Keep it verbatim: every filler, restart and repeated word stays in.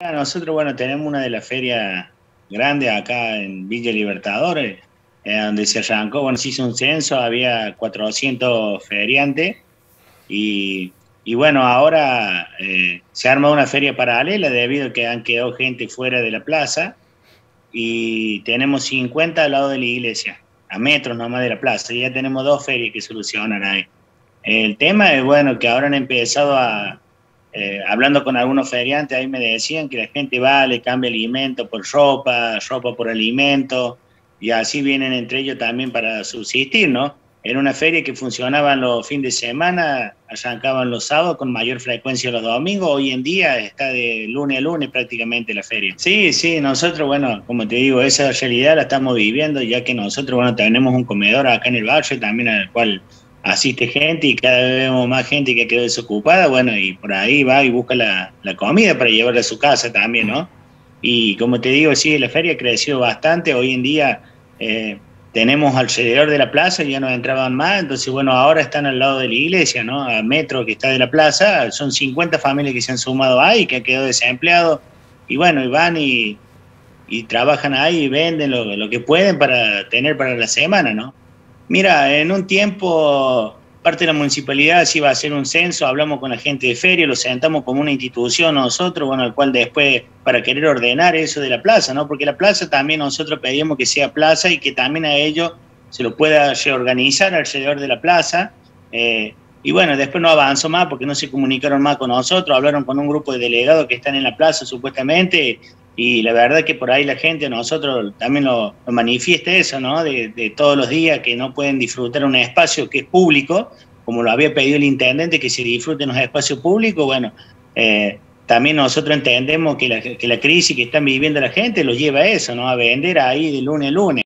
Nosotros, bueno, tenemos una de las ferias grandes acá en Villa El Libertador, eh, donde se arrancó, bueno, se hizo un censo, había cuatrocientos feriantes y, y bueno, ahora eh, se arma una feria paralela debido a que han quedado gente fuera de la plaza y tenemos cincuenta al lado de la iglesia, a metros nomás de la plaza, y ya tenemos dos ferias que solucionan ahí. El tema es, bueno, que ahora han empezado a... Eh, hablando con algunos feriantes, ahí me decían que la gente va, le cambia alimento por ropa, ropa por alimento, y así vienen entre ellos también para subsistir, ¿no? Era una feria que funcionaba los fines de semana, arrancaban los sábados con mayor frecuencia los domingos, hoy en día está de lunes a lunes prácticamente la feria. Sí, sí, nosotros, bueno, como te digo, esa realidad la estamos viviendo, ya que nosotros, bueno, tenemos un comedor acá en el barrio también al cual asiste gente y cada vez vemos más gente que quedó desocupada, bueno, y por ahí va y busca la, la comida para llevarla a su casa también, ¿no? Y como te digo, sí, la feria ha crecido bastante, hoy en día eh, tenemos alrededor de la plaza, ya no entraban más, entonces, bueno, ahora están al lado de la iglesia, ¿no? A metro que está de la plaza, son cincuenta familias que se han sumado ahí, que han quedado desempleados, y bueno, y van y, y trabajan ahí y venden lo, lo que pueden para tener para la semana, ¿no? Mira, en un tiempo parte de la municipalidad sí iba a hacer un censo, hablamos con la gente de feria, lo sentamos como una institución nosotros, bueno, al cual después para querer ordenar eso de la plaza, ¿no? Porque la plaza también nosotros pedimos que sea plaza y que también a ellos se lo pueda reorganizar alrededor de la plaza. Eh, y bueno, después no avanzó más porque no se comunicaron más con nosotros, hablaron con un grupo de delegados que están en la plaza supuestamente. Y la verdad que por ahí la gente, nosotros también lo, lo manifiesta eso, ¿no? De, de todos los días que no pueden disfrutar un espacio que es público, como lo había pedido el intendente, que se disfruten los espacios públicos. Bueno, eh, también nosotros entendemos que la, que la crisis que están viviendo la gente los lleva a eso, ¿no? A vender ahí de lunes a lunes.